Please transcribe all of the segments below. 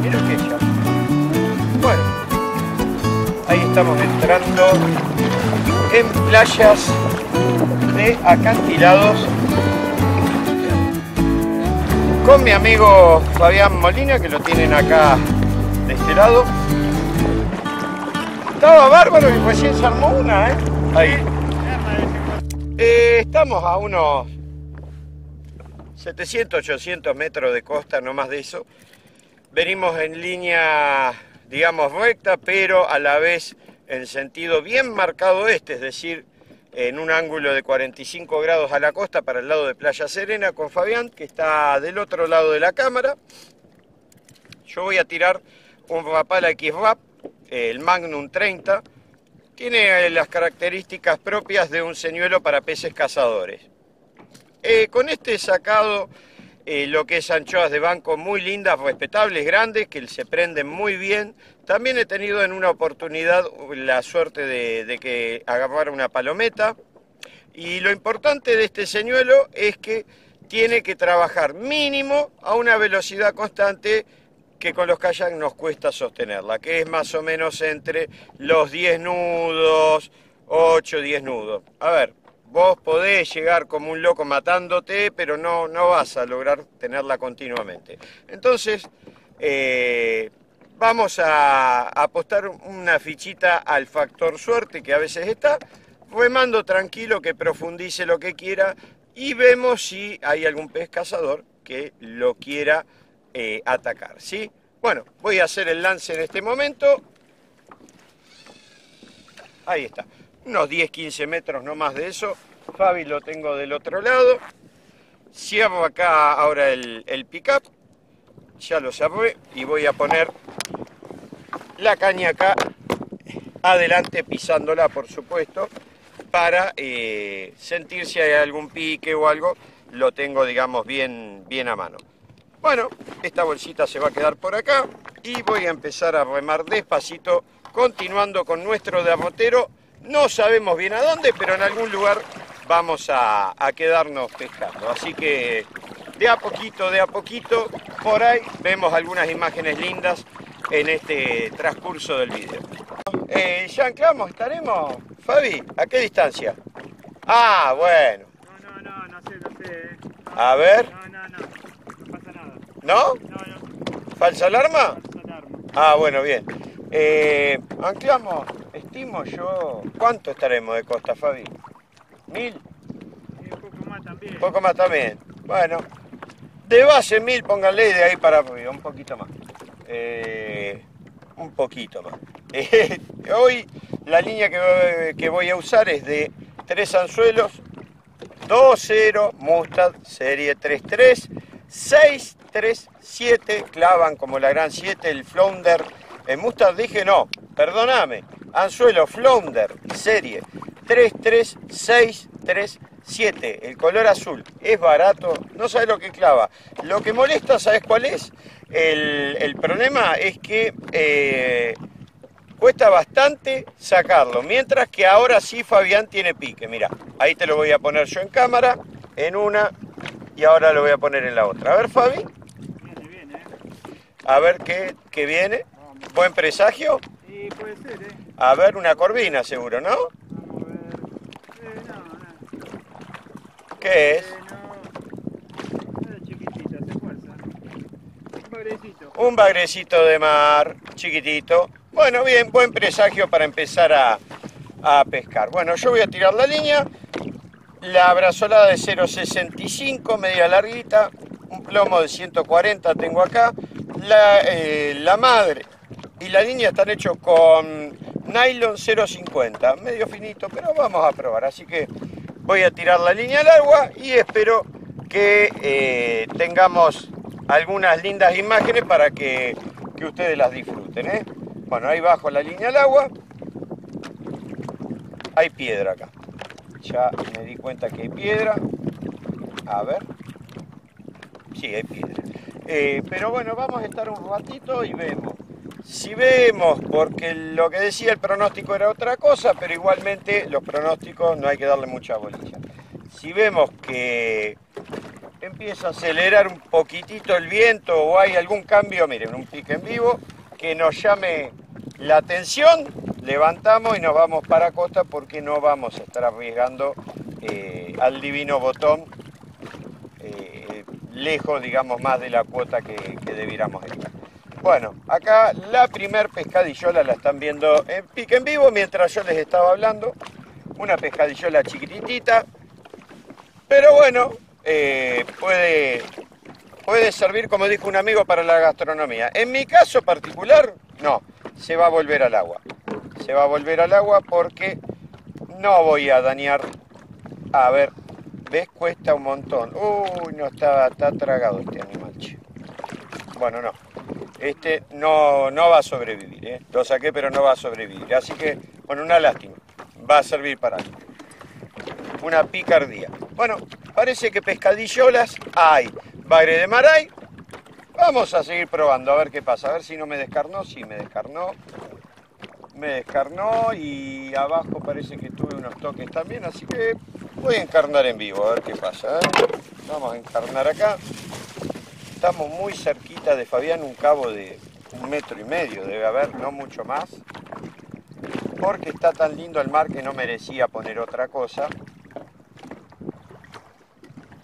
Mira que ya. Bueno, ahí estamos entrando en playas de acantilados con mi amigo Fabián Molina, que lo tienen acá de este lado. Estaba bárbaro y recién se armó una, ¿eh? Ahí. Estamos a unos 700, 800 metros de costa, no más de eso. Venimos en línea, digamos, recta, pero a la vez en sentido bien marcado este, es decir, en un ángulo de 45 grados a la costa para el lado de Playa Serena con Fabián, que está del otro lado de la cámara. Yo voy a tirar un Rapala X-Rap, el Magnum 30. Tiene las características propias de un señuelo para peces cazadores. Con este he sacado lo que es anchoas de banco muy lindas, respetables, grandes, que se prenden muy bien. También he tenido en una oportunidad la suerte de que agarrara una palometa. Y lo importante de este señuelo es que tiene que trabajar mínimo a una velocidad constante que con los kayaks nos cuesta sostenerla, que es más o menos entre los 10 nudos, 8, 10 nudos. A ver, vos podés llegar como un loco matándote, pero no vas a lograr tenerla continuamente. Entonces, vamos a apostar una fichita al factor suerte, que a veces está, remando tranquilo, que profundice lo que quiera, y vemos si hay algún pez cazador que lo quiera atacar, ¿sí? Bueno, voy a hacer el lance en este momento. Ahí está, unos 10-15 metros, no más de eso. Fabi lo tengo del otro lado. Cierro acá ahora el pickup. Ya lo cerré y voy a poner la caña acá adelante, pisándola, por supuesto, para sentir si hay algún pique o algo. Lo tengo, digamos, bien a mano. Bueno, esta bolsita se va a quedar por acá y voy a empezar a remar despacito, continuando con nuestro derrotero. No sabemos bien a dónde, pero en algún lugar vamos a quedarnos pescando. Así que de a poquito, por ahí vemos algunas imágenes lindas en este transcurso del video. ¿Ya anclamos? ¿Estaremos? Fabi, ¿a qué distancia? Ah, bueno. No sé. A ver. ¿No? No. ¿Falsa alarma? Falsa alarma. Ah, bueno, bien. Anclamos, estimo yo. ¿Cuánto estaremos de costa, Fabi? ¿1000? Un poco más también. Un poco más también. Bueno, de base 1000, pónganle de ahí para arriba, un poquito más. Un poquito más. Hoy la línea que voy a usar es de 3 anzuelos, 2-0, Mustard, serie 3-3, 6-3-7, clavan como la gran 7, el Flounder. En Mustard dije no, perdóname, anzuelo Flounder, serie 3-3-6-3-7, el color azul, es barato, no sabes lo que clava. Lo que molesta, ¿sabes cuál es? El problema es que cuesta bastante sacarlo, mientras que ahora sí Fabián tiene pique. Mira, ahí te lo voy a poner yo en cámara, en una... Y ahora lo voy a poner en la otra. A ver, Fabi. A ver qué viene. ¿Buen presagio? Sí, puede ser, ¿eh? A ver, una corvina seguro, ¿no? Vamos a ver. No. ¿Qué es? No. Chiquitita, se fuerza. Un bagrecito. Un bagrecito de mar, chiquitito. Bueno, bien, buen presagio para empezar a pescar. Bueno, yo voy a tirar la línea. La brazolada de 0.65, media larguita, un plomo de 140 tengo acá. La madre y la niña están hechos con nylon 0.50, medio finito, pero vamos a probar. Así que voy a tirar la línea al agua y espero que tengamos algunas lindas imágenes para que ustedes las disfruten, ¿eh? Bueno, ahí bajo la línea al agua. Hay piedra acá. Ya me di cuenta que hay piedra. A ver. Sí, hay piedra. Pero bueno, vamos a estar un ratito y vemos. Si vemos, porque lo que decía el pronóstico era otra cosa, pero igualmente los pronósticos no hay que darle mucha bolilla. Si vemos que empieza a acelerar un poquitito el viento o hay algún cambio, miren, un pique en vivo que nos llame la atención, levantamos y nos vamos para costa porque no vamos a estar arriesgando al divino botón lejos, digamos, más de la cuota que debiéramos estar. Bueno, acá la primer pescadillola la están viendo en pique en vivo mientras yo les estaba hablando. Una pescadillola chiquitita, pero bueno, puede servir, como dijo un amigo, para la gastronomía. En mi caso particular, no, se va a volver al agua. Se va a volver al agua porque no voy a dañar. A ver, ¿ves? Cuesta un montón. Uy, no está tragado este animal. Bueno, no. Este no va a sobrevivir, ¿eh? Lo saqué, pero no va a sobrevivir. Así que, bueno, una lástima. Va a servir para algo. Una picardía. Bueno, parece que pescadillolas hay. Bagre de mar hay. Vamos a seguir probando, a ver qué pasa. A ver si no me descarnó. Sí, me descarnó. Me descarnó y abajo parece que tuve unos toques también. Así que voy a encarnar en vivo, a ver qué pasa, ¿eh? Vamos a encarnar acá. Estamos muy cerquita de Fabián, un cabo de 1,5 metros, debe haber, no mucho más. Porque está tan lindo el mar que no merecía poner otra cosa.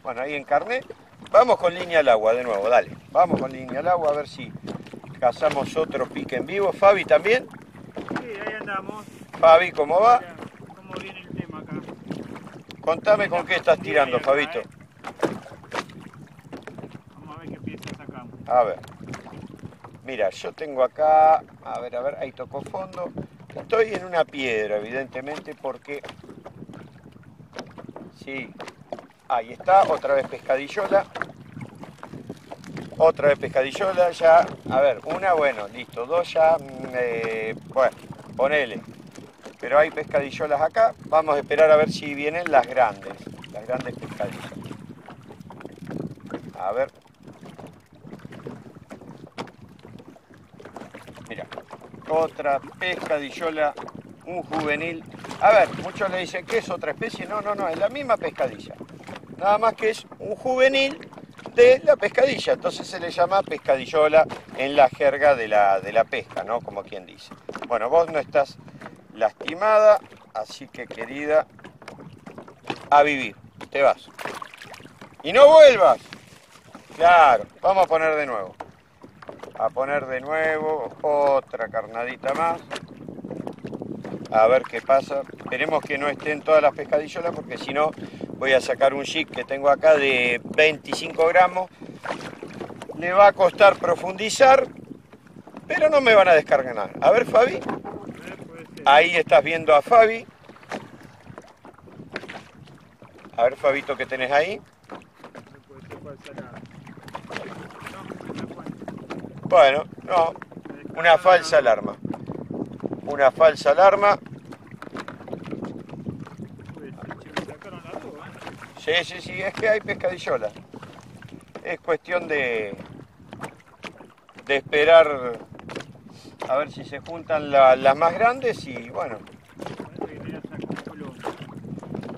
Bueno, ahí encarné. Vamos con línea al agua de nuevo, dale. Vamos con línea al agua a ver si cazamos otro pique en vivo. Fabi también. Sí, ahí andamos. Fabi, ¿cómo va? Mira, ¿cómo viene el tema acá? Contame con qué estás tirando, acá, Fabito. Vamos a ver qué pieza sacamos. A ver. Mira, yo tengo acá... a ver, ahí tocó fondo. Estoy en una piedra, evidentemente, porque... Sí. Ahí está, otra vez pescadillola. Otra vez pescadillola, ya... A ver, una, bueno, listo. Dos ya... bueno, ponele. Pero hay pescadillolas acá. Vamos a esperar a ver si vienen las grandes. Las grandes pescadillas. A ver. Mira. Otra pescadillola, un juvenil. A ver, muchos le dicen que es otra especie. No, no, no, es la misma pescadilla. Nada más que es un juvenil de la pescadilla. Entonces se le llama pescadillola en la jerga de la pesca, ¿no? Como quien dice. Bueno, vos no estás lastimada, así que, querida, a vivir. Te vas. ¡Y no vuelvas! Claro, vamos a poner de nuevo. A poner de nuevo otra carnadita más. A ver qué pasa. Esperemos que no estén todas las pescadillolas porque si no voy a sacar un jig que tengo acá de 25 gramos. Le va a costar profundizar, pero no me van a descargar. A ver, Fabi. Ahí estás viendo a Fabi. A ver, Fabito, ¿qué tenés ahí? Bueno, no, una falsa alarma. Una falsa alarma. Sí, sí, sí, es que hay pescadillola. Es cuestión de esperar a ver si se juntan las más grandes y bueno.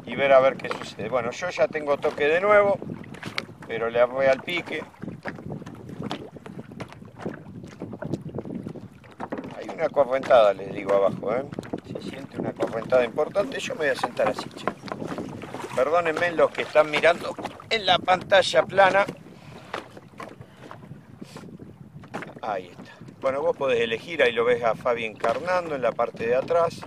Y ver a ver qué sucede. Bueno, yo ya tengo toque de nuevo, pero le voy al pique. Una correntada, les digo abajo, ¿eh? Se siente una correntada importante. Yo me voy a sentar así, che. Perdónenme los que están mirando en la pantalla plana. Ahí está. Bueno, vos podés elegir, ahí lo ves a Fabi encarnando en la parte de atrás.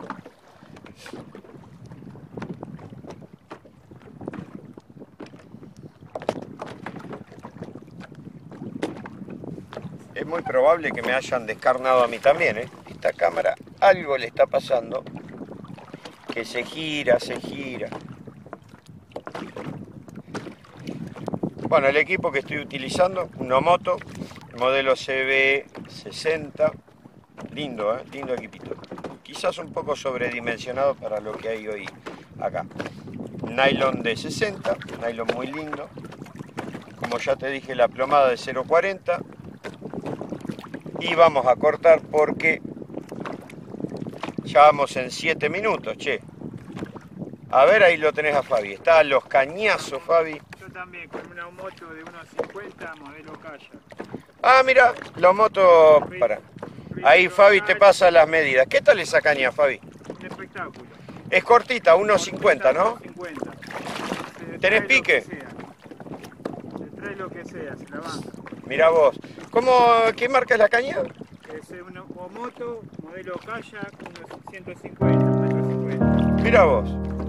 Es muy probable que me hayan descarnado a mí también, ¿eh? Esta cámara algo le está pasando, que se gira, se gira. Bueno, el equipo que estoy utilizando, una moto, modelo CB60, lindo, ¿eh? Lindo equipito. Quizás un poco sobredimensionado para lo que hay hoy acá. Nylon de 60, nylon muy lindo. Como ya te dije, la plomada de 0.40. Y vamos a cortar porque ya vamos en 7 minutos, che. A ver, ahí lo tenés a Fabi. Está a los cañazos, Fabi. Yo también con una moto de unos 50 modelo Kayak. Ah, mira, la moto. Para. Ahí Fabi te pasa las medidas. ¿Qué tal esa caña, Fabi? Un espectáculo. Es cortita, 1.50, ¿no? 1.50. ¿Tenés pique? Se trae lo que sea, se la banca. Mirá vos. ¿Cómo, qué marca es la caña? Es una moto, modelo Kayak, unos 150, 150. Mirá vos.